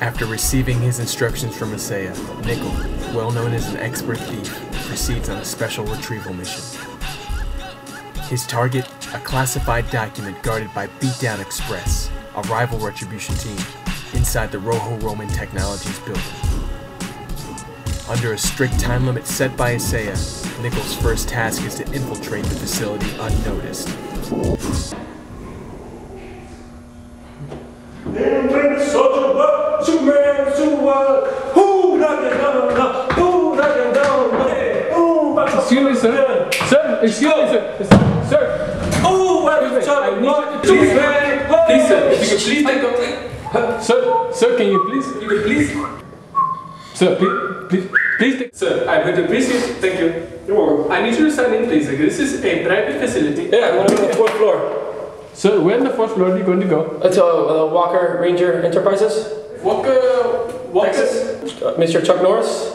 After receiving his instructions from Esaya, Nickel, well known as an expert thief, proceeds on a special retrieval mission. His target, a classified document guarded by Beatdown Express, a rival retribution team, inside the Rojo Roman Technologies building. Under a strict time limit set by Esaya, Nickel's first task is to infiltrate the facility unnoticed. Excuse me, sir. Sir, excuse me, sir. Sir. Oh, I'm sorry. Please, sir. If you could please take up. Sir, can you please? You could please. Sir, please take. Sir, I would appreciate it. Thank you. You're welcome. I need you to sign in, please. This is a private facility. Yeah, I'm on the 4th floor. Sir, where in the 4th floor are you going to go? It's Walker Ranger Enterprises. Walker? Mr. Chuck Norris.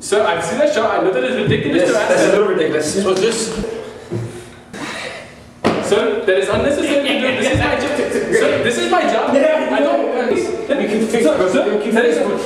Sir, I've seen that shot. I know that it's ridiculous to ask. That's a little ridiculous. So just... Sir, that is unnecessary to do. This is my job. Sir, this is my job. I don't... We can fix it. Sir, that is good.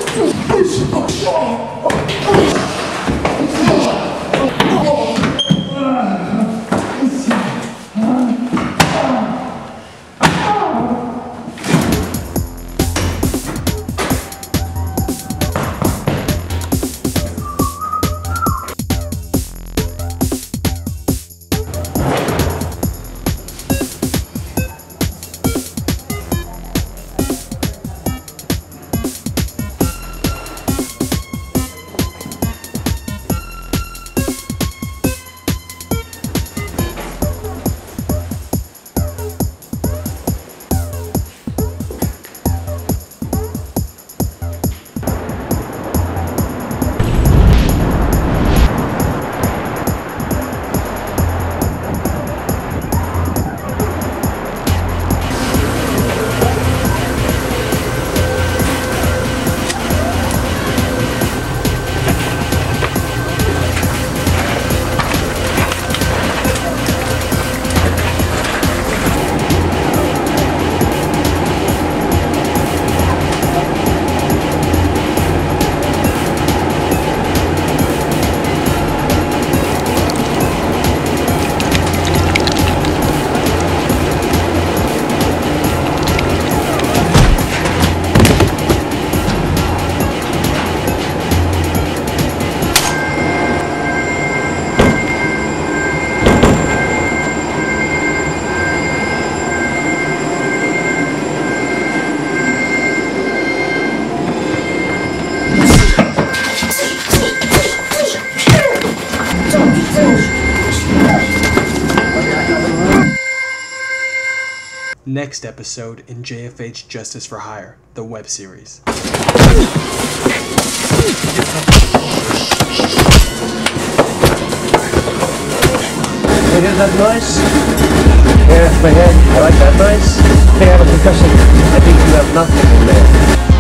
Next episode in JFH Justice for Hire, the web series. You hear that noise? Yeah, it's my head. I like that noise. I think I have a concussion. I think you have nothing in there.